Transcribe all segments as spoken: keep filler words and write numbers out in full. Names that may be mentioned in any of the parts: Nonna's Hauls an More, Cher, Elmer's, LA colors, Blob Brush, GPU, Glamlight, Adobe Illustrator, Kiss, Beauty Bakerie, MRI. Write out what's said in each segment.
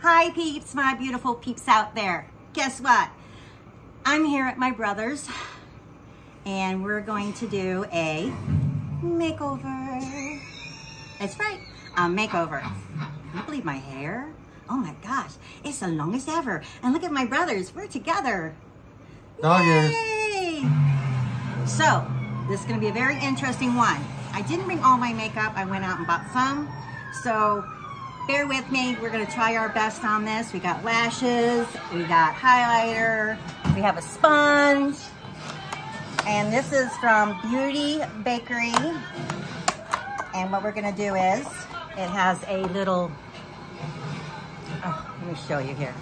Hi peeps, my beautiful peeps out there. Guess what? I'm here at my brother's and we're going to do a makeover. That's right, a makeover. Can you believe my hair? Oh my gosh, it's the longest ever. And look at my brothers, we're together. Dog ears. Yay! So, this is gonna be a very interesting one. I didn't bring all my makeup, I went out and bought some. So, bear with me, we're gonna try our best on this. We got lashes, we got highlighter, we have a sponge, and this is from Beauty Bakerie. And what we're gonna do is, it has a little, oh, let me show you here.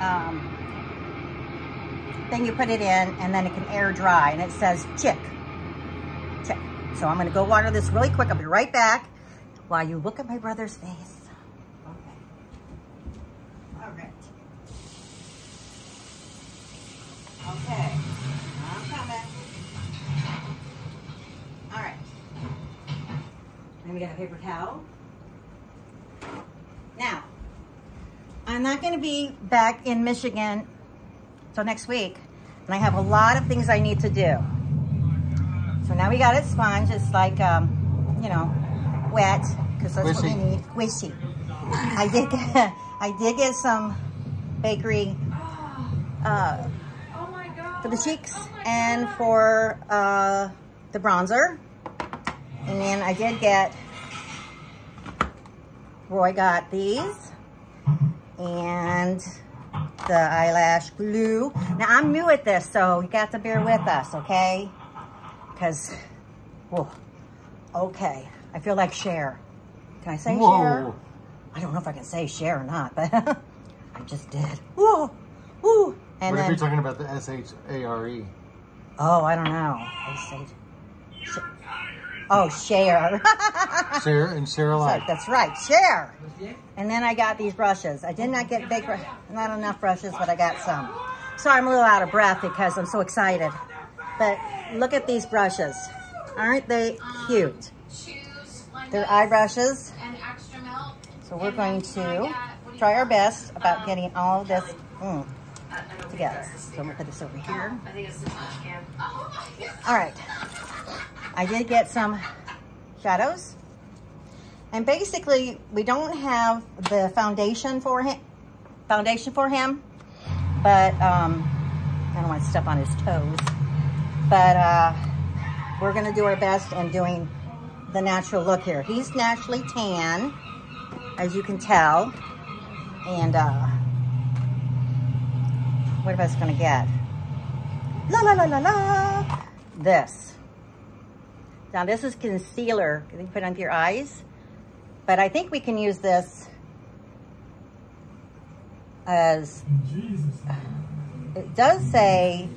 Um, then you put it in, and then it can air dry, and it says chick, chick. So I'm gonna go water this really quick, I'll be right back. While you look at my brother's face. Okay. All right. Okay. I'm coming. All right. Let me get a paper towel. Now, I'm not going to be back in Michigan till next week, and I have a lot of things I need to do. So now we got a sponge. It's like, um, you know, wet, because that's Wishy. What we need. Wishy. I did get, I did get some bakery uh, oh my God. For the cheeks oh my and God. For uh, the bronzer. And then I did get, Roy got these and the eyelash glue. Now I'm new at this, so you got to bear with us, okay? Because, whoa, okay. I feel like Cher. Can I say Whoa. Cher? I don't know if I can say Cher or not, but I just did. Whoa, woo! And what then, if you're talking about the S H A R E? Oh, I don't know. Sh oh, Cher. Cher and Cher alike. So, that's right, Cher. And then I got these brushes. I did not get big, not enough brushes, but I got some. Sorry, I'm a little out of breath because I'm so excited. But look at these brushes. Aren't they cute? Their eye brushes. And extra milk. So we're going to try our best about getting all this mm, together. So I'm gonna put this over here. All right. I did get some shadows. And basically, we don't have the foundation for him. Foundation for him, but um, I don't want to step on his toes. But uh, we're gonna do our best in doing the natural look here. He's naturally tan, as you can tell. And uh, what am I gonna get? La la la la la. This. Now this is concealer that you put under your eyes, but I think we can use this as. Jesus. It does say.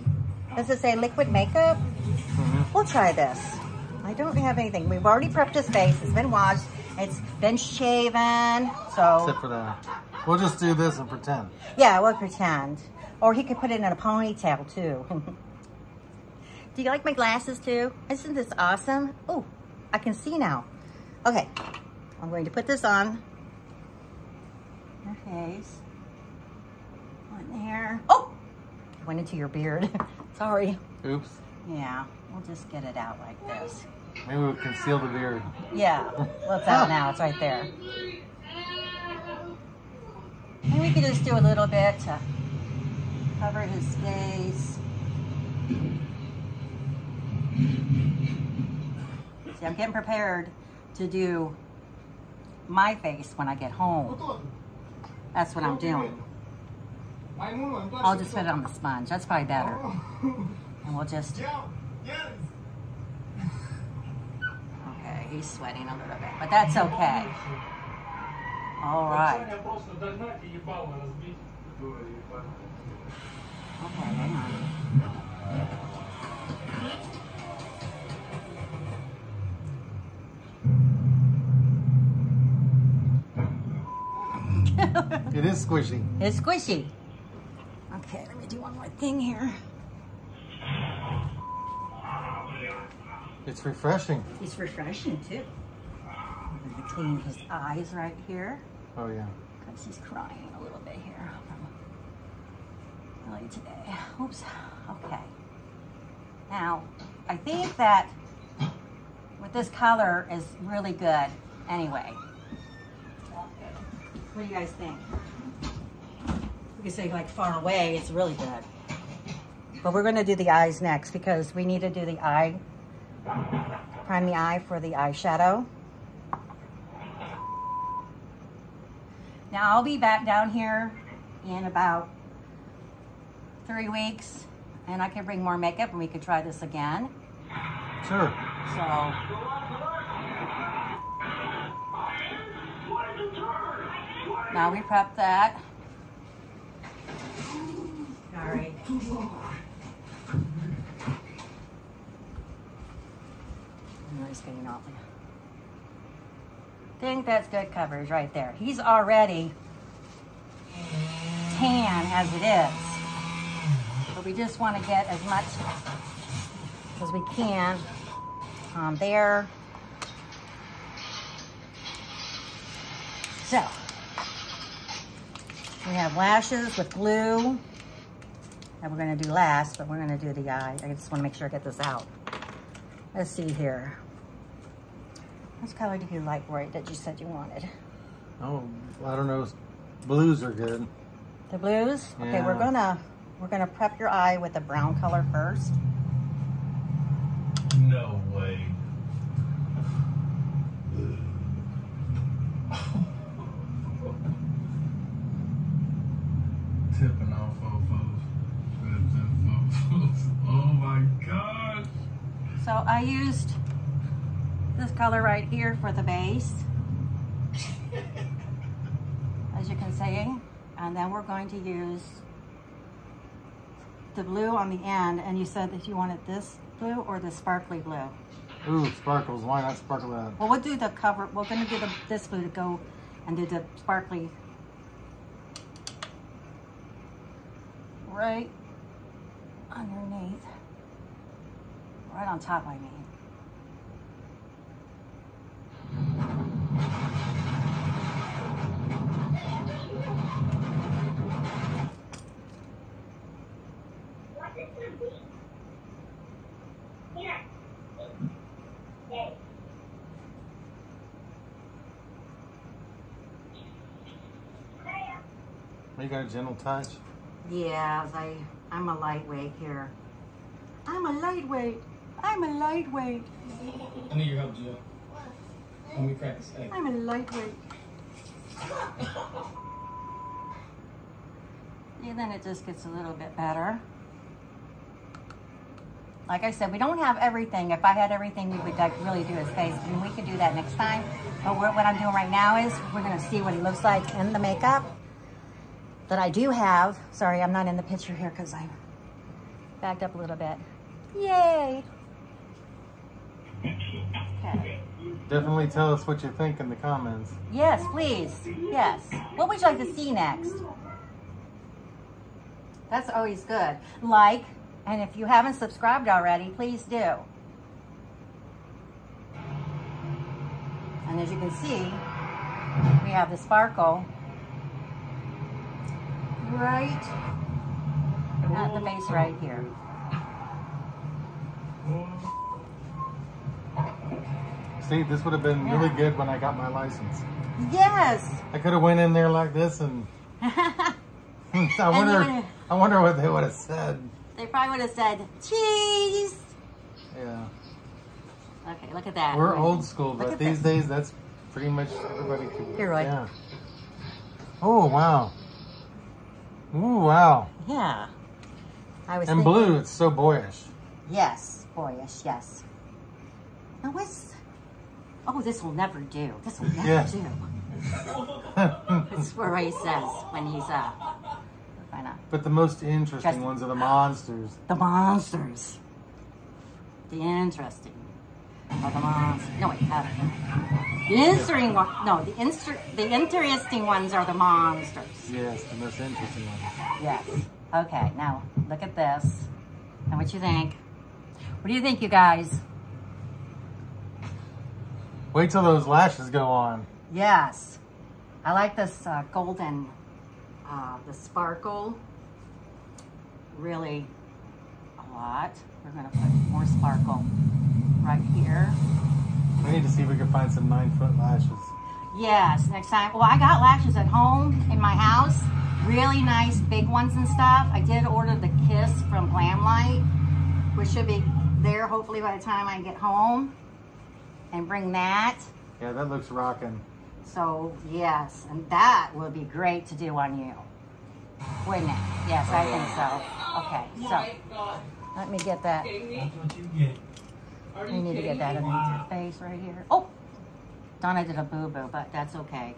Does it say liquid makeup? Mm-hmm. We'll try this. I don't have anything. We've already prepped his face. It's been washed. It's been shaven. So except for that. We'll just do this and pretend. Yeah, we'll pretend. Or he could put it in a ponytail, too. Do you like my glasses, too? Isn't this awesome? Oh, I can see now. Okay. I'm going to put this on. Your face. One there. Oh! It went into your beard. Sorry. Oops. Yeah. We'll just get it out like this. Maybe we'll conceal the beard. Yeah, well it's out now, it's right there. And we can just do a little bit to cover his face. See, I'm getting prepared to do my face when I get home. That's what I'm doing. I'll just put it on the sponge, that's probably better. And we'll just... Yes. Okay, he's sweating a little bit, but that's okay. All right. Okay, hang on. It is squishy. It's squishy. Okay, let me do one more thing here. It's refreshing. It's refreshing, too. I'm going to clean his eyes right here. Oh, yeah. because he's crying a little bit here early today. Oops. Okay. Now, I think that with this color is really good anyway. What do you guys think? We could say like far away, it's really good. But we're gonna do the eyes next because we need to do the eye, prime the eye for the eyeshadow. Now I'll be back down here in about three weeks and I can bring more makeup and we could try this again. Sure. So. Now we prep that. All right. I'm just getting off there. I think that's good coverage right there. He's already tan as it is, but we just want to get as much as we can on there. So we have lashes with glue that we're going to do last, but we're going to do the eye. I just want to make sure I get this out. Let's see here. What color do you like, Roy, that you said you wanted? Oh, I don't know. Blues are good. The blues? Yeah. Okay, we're gonna we're gonna prep your eye with a brown color first. No way. Tipping off fofos. Oh my gosh. So I used this color right here for the base, as you can see, and then we're going to use the blue on the end. And you said that you wanted this blue or the sparkly blue. Ooh, sparkles. Why not sparkle that? Well, we'll do the cover. We're going to do the, this blue to go and do the sparkly right underneath, right on top, I mean. You got a gentle touch? Yeah, I, I'm a lightweight here. I'm a lightweight. I'm a lightweight. I need your help, Jill. When we practice. Hey. I'm a lightweight. Yeah, then it just gets a little bit better. Like I said, we don't have everything. If I had everything, we would like really do his face. I mean, we could do that next time. But we're, what I'm doing right now is we're going to see what he looks like in the makeup that I do have. Sorry, I'm not in the picture here because I'm backed up a little bit. Yay! Okay. Definitely tell us what you think in the comments. Yes, please. Yes. What would you like to see next? That's always good. Like. And if you haven't subscribed already, please do. And as you can see, we have the sparkle right at the base right here. See, this would have been yeah. really good when I got my license. Yes. I could have went in there like this and I wonder and I wonder what they would have said. They probably would have said, cheese. Yeah. Okay, look at that. We're old school, but these days, that's pretty much everybody can. Here, Roy. Yeah. Oh, wow. Ooh, wow. Yeah. I was and blue, it's so boyish. Yes, boyish, yes. Now what's... Oh, this will never do. This will never yeah. do. That's what Roy says when he's up. Uh, But the most interesting Just, ones are the monsters. The monsters. The interesting. Or the monsters. No, wait. Uh, the interesting one. No, the inter the interesting ones are the monsters. Yes, the most interesting ones. Yes. Okay. Now look at this. And what you think? What do you think, you guys? Wait till those lashes go on. Yes. I like this uh, golden, uh, the sparkle, really a lot. We're gonna put more sparkle right here. We need to see if we can find some nine foot lashes. Yes, next time. Well, I got lashes at home in my house, really nice big ones and stuff. I did order the Kiss from Glamlight, which should be there hopefully by the time I get home, and bring that. Yeah, that looks rocking. So yes, and that would be great to do on you, wouldn't it? Yes, I think so. Okay, so let me get that. That's what you get. You need to get that underneath your face right here. Oh, Donna did a boo-boo, but that's okay.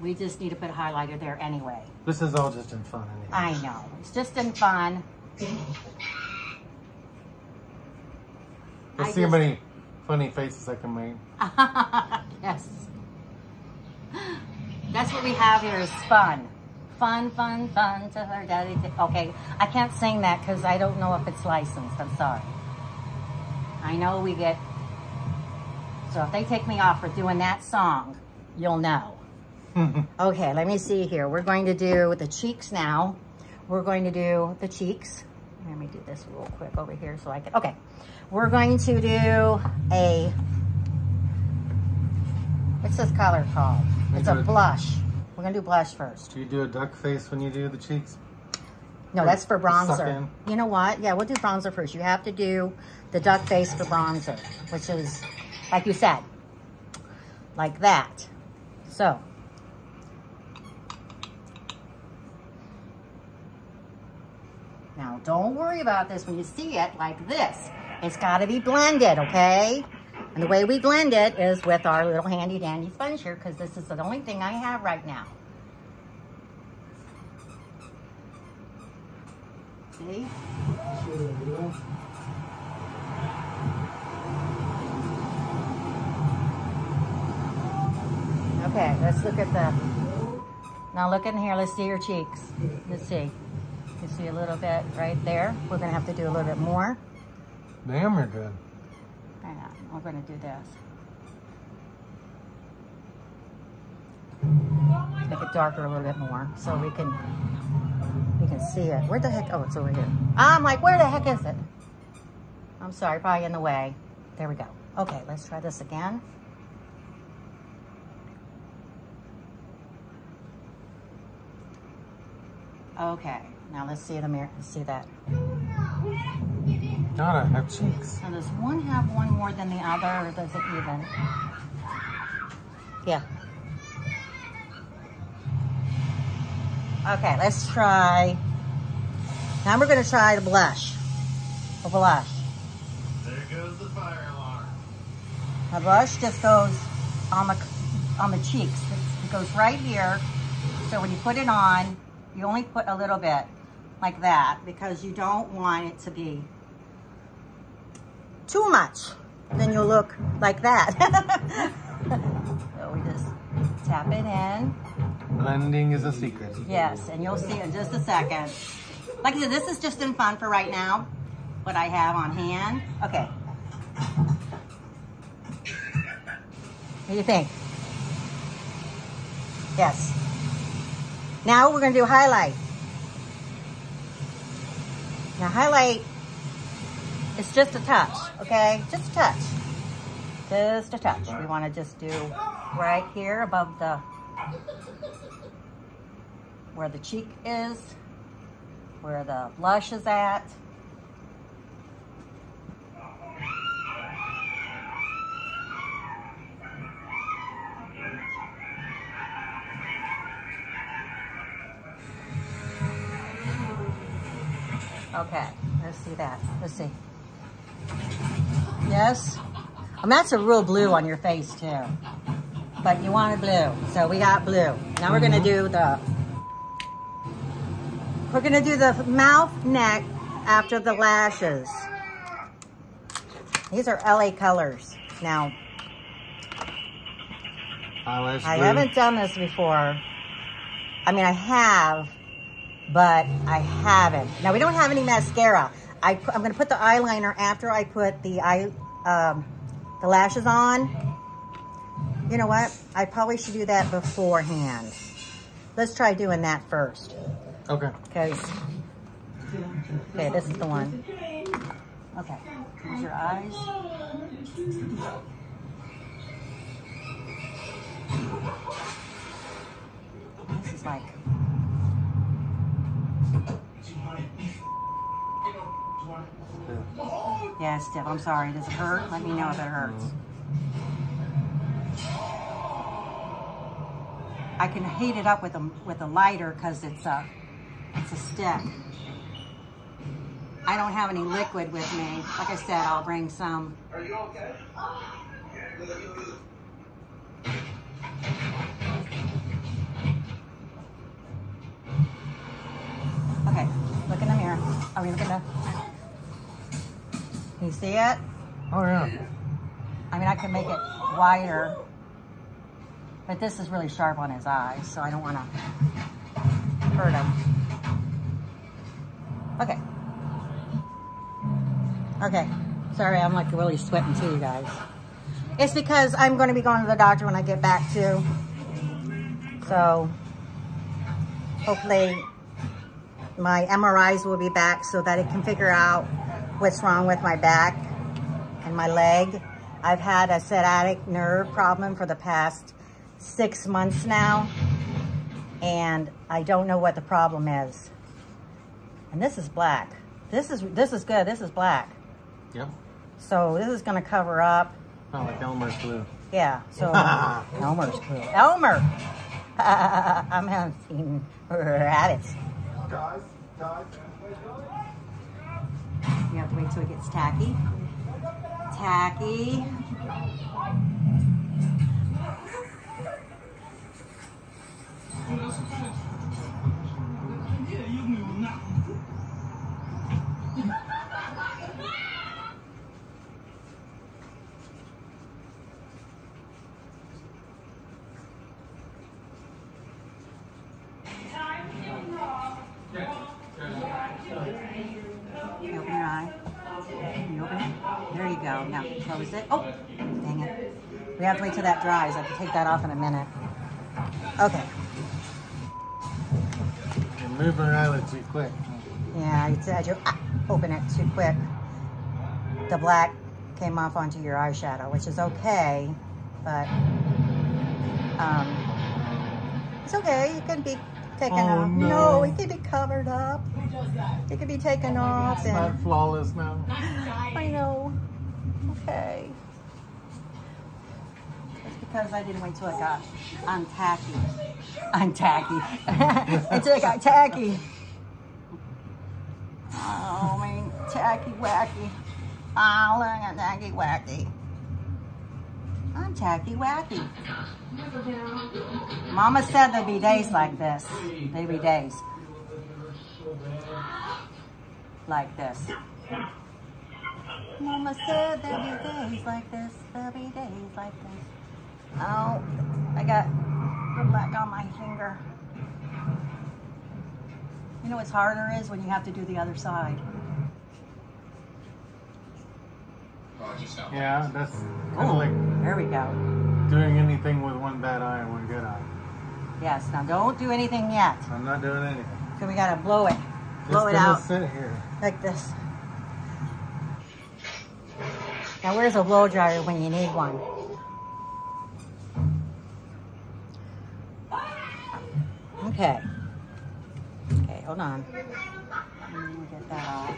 We just need to put a highlighter there anyway. This is all just in fun. Anyway. I know. It's just in fun. Let's I see just... how many funny faces I can make. Yes. That's what we have here is fun. Fun, fun, fun. To her daddy. Okay, I can't sing that because I don't know if it's licensed. I'm sorry. I know we get, so if they take me off for doing that song, you'll know. Okay, let me see here. We're going to do the cheeks now. We're going to do the cheeks. Let me do this real quick over here so I can, okay. We're going to do a, what's this color called? It's a blush. We're gonna do blush first. Do you do a duck face when you do the cheeks? No, that's for bronzer. You know what? Yeah, we'll do bronzer first. You have to do the duck face for bronzer, which is, like you said, like that. So. Now, don't worry about this when you see it like this. It's gotta be blended, okay? And the way we blend it is with our little handy dandy sponge here, because this is the only thing I have right now. See? Okay, let's look at the, now look in here, let's see your cheeks. Let's see. You see a little bit right there. We're gonna have to do a little bit more. Damn, you're good. Hang on, we're gonna do this. Make it darker a little bit more so we can You can see it. Where the heck? Oh, it's over here. I'm like, where the heck is it? I'm sorry, probably in the way. There we go. Okay, let's try this again. Okay, now let's see in the mirror. Let's see that. Donna, have cheeks. Now, does one have one more than the other, or does it even? Yeah. Okay, let's try, now we're gonna try the blush, a blush. There goes the fire alarm. The blush just goes on the, on the cheeks. It goes right here, so when you put it on, you only put a little bit like that because you don't want it to be too much. Then you'll look like that. So we just tap it in. Blending is a secret. Yes, and you'll see in just a second. Like I said, this is just in fun for right now, what I have on hand. Okay. What do you think? Yes. Now we're gonna do highlight. Now highlight, it's just a touch, okay? Just a touch, just a touch. We wanna just do right here above the, where the cheek is, where the blush is at. Okay, let's see that. Let's see. Yes. And that's a real blue on your face too. But you wanted blue, so we got blue. Now we're gonna do the, we're gonna do the mouth, neck after the lashes. These are L A colors. Now, eyelash I blue. Haven't done this before. I mean, I have, but I haven't. Now we don't have any mascara. I, I'm gonna put the eyeliner after I put the eye, um, the lashes on. You know what? I probably should do that beforehand. Let's try doing that first. Okay. Because, okay, this is the one. Okay, close your eyes. This is like... Yeah, it's stiff. I'm sorry. Does it hurt? Let me know if it hurts. I can heat it up with a with a lighter because it's a it's a stick. I don't have any liquid with me. Like I said, I'll bring some. Are you okay? Okay. Look in the mirror. I mean, look at the. Can you see it? Oh yeah. I mean, I can make it wider, but this is really sharp on his eyes, so I don't want to hurt him. Okay. Okay. Sorry, I'm like really sweating too, you guys. It's because I'm going to be going to the doctor when I get back too. So hopefully my M R Is will be back so that it can figure out what's wrong with my back and my leg. I've had a sciatic nerve problem for the past six months now, and I don't know what the problem is. And this is black. This is this is good. This is black. Yep. So this is gonna cover up. Oh, like Elmer's glue. Yeah. So Elmer's glue. Elmer. I'm having rabbits. Guys, guys. You have to wait till it gets tacky. Tacky. Now close it. Oh, dang it. We have to wait till that dries. I have to take that off in a minute. Okay. You're moving an eyelid too quick. Yeah, I said you open it too quick. The black came off onto your eyeshadow, which is okay, but um, it's okay. It can be taken oh, off. No. no, it can be covered up. It can be taken oh off. It's not flawless now. I know. Okay. It's because I didn't wait till it got untacky. Untacky. Until it got tacky. Oh, I mean, tacky wacky. Oh, look at tacky wacky. I'm tacky wacky. Mama said there'd be days like this. There'd be days. Like this. Mama said there'll be days like this, there'll be days like this. Oh, I got the black on my finger. You know what's harder is when you have to do the other side. Yeah, that's kind of like... There we go. Doing anything with one bad eye and one good eye. Yes, now don't do anything yet. I'm not doing anything. So we gotta blow it. Blow it out. Just sit here. Like this. Now, where's a blow dryer when you need one? Okay. Okay, hold on. Let me get that off.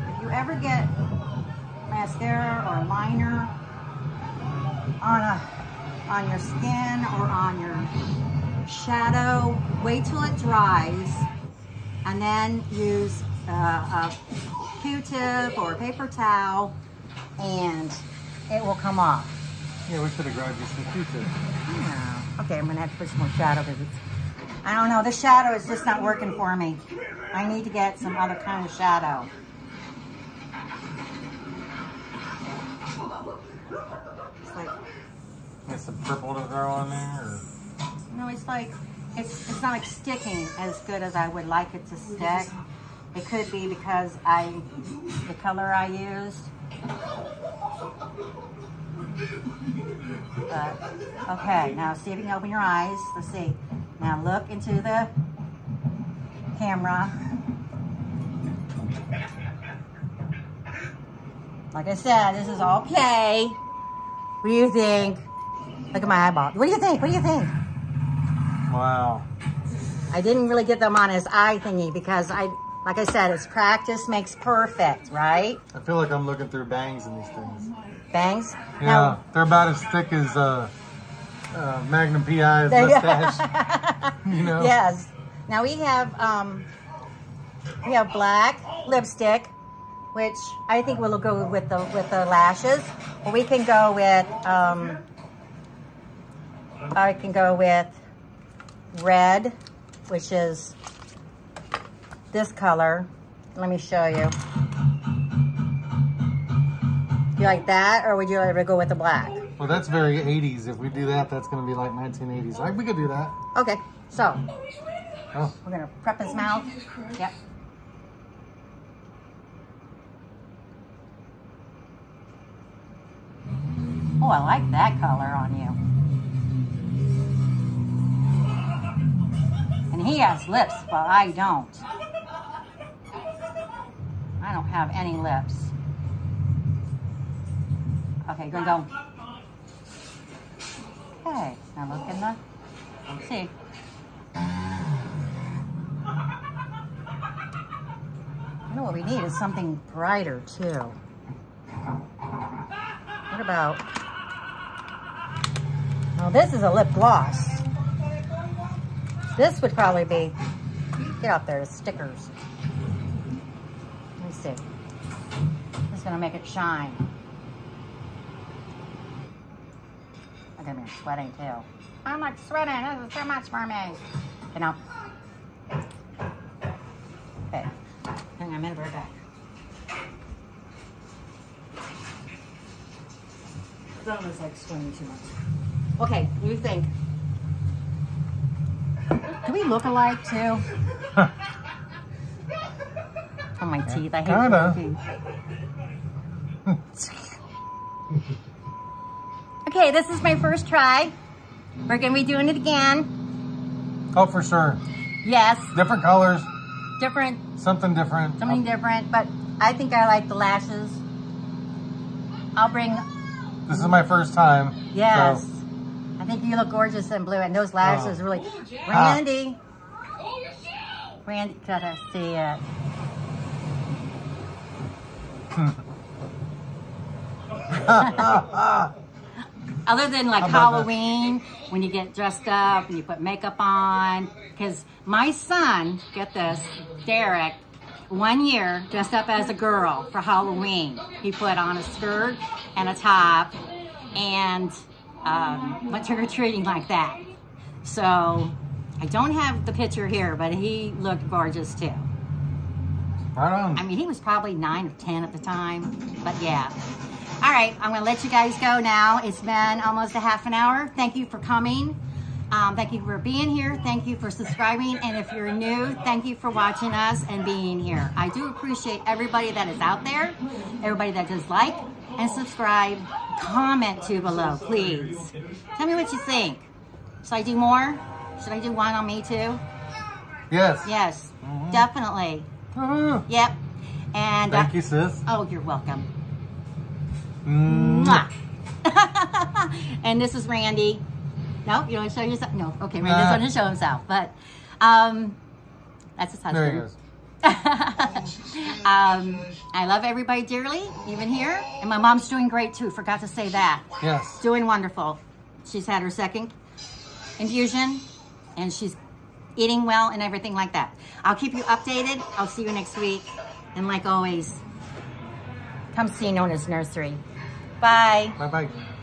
If you ever get mascara or liner on a on your skin or on your shadow, wait till it dries, and then use. Uh, a Q-tip or a paper towel, and it will come off. Yeah, we should have grabbed you some Q-tip. Yeah. Okay, I'm gonna have to put some more shadow because it's, I don't know, this shadow is just not working for me. I need to get some other kind of shadow. It's like... Get some purple to throw on there? Or? No, it's like, it's, it's not like sticking as good as I would like it to stick. It could be because I, the color I used. But, okay, now see if you can open your eyes. Let's see. Now look into the camera. Like I said, this is all play. What do you think? Look at my eyeball. What do you think? What do you think? Wow. I didn't really get them on his eye thingy because I, like I said, it's practice makes perfect, right? I feel like I'm looking through bangs in these things. Bangs? Yeah, now, they're about as thick as uh, uh, Magnum P I's mustache. You know? Yes. Now we have um, we have black lipstick, which I think we'll go with the with the lashes. Or we can go with um, I can go with red, which is this color. Let me show you. You like that, or would you ever go with the black? Well, that's very eighties. If we do that, that's going to be like nineteen eighties. Like, we could do that. Okay, so oh. We're going to prep his mouth. Yep. Oh, I like that color on you. He has lips, but I don't. I don't have any lips. Okay, gonna go. Okay, now look in the. Let's see. I know what we need is something brighter too. What about? Well, this is a lip gloss. This would probably be, get out there, stickers. Let me see. It's gonna make it shine. I'm gonna be sweating too. I'm like sweating, this is too much for me. You know? Okay, hang on a minute, we're back. That was like sweating too much. Okay, what do you think? Do we look alike too? Huh. Oh, my teeth. I hate my teeth. Okay, this is my first try. We're going to be doing it again. Oh, for sure. Yes. Different colors. Different. Something different. Something different, but I think I like the lashes. I'll bring. This is my first time. Yes. So. I think you look gorgeous in blue, and those lashes oh. really. Oh, Randy, oh, Randy, gotta see it. Other than like Halloween, that? When you get dressed up and you put makeup on, because my son, get this, Derek, one year dressed up as a girl for Halloween. He put on a skirt and a top, and. Um, went trick-or-treating like that. So I don't have the picture here, but he looked gorgeous too. Right on. I mean, he was probably nine or ten at the time, but yeah. All right, I'm gonna let you guys go now. It's been almost a half an hour. Thank you for coming. Um, thank you for being here. Thank you for subscribing. And if you're new, thank you for watching us and being here. I do appreciate everybody that is out there, everybody that does like and subscribe. Comment too below, please. Tell me what you think. Should I do more? Should I do one on me too? Yes. Yes, mm-hmm. Definitely. Mm-hmm. Yep. And thank uh, you, sis. Oh, you're welcome. Mwah. And this is Randy. No, you don't show yourself. No, okay, Randy doesn't want to show himself, but um, that's his husband. There he goes. um, I love everybody dearly, even here. And my mom's doing great too, forgot to say that. Yes. Doing wonderful. She's had her second infusion and she's eating well and everything like that. I'll keep you updated. I'll see you next week. And like always, come see Nonna's Nursery. Bye. Bye-bye.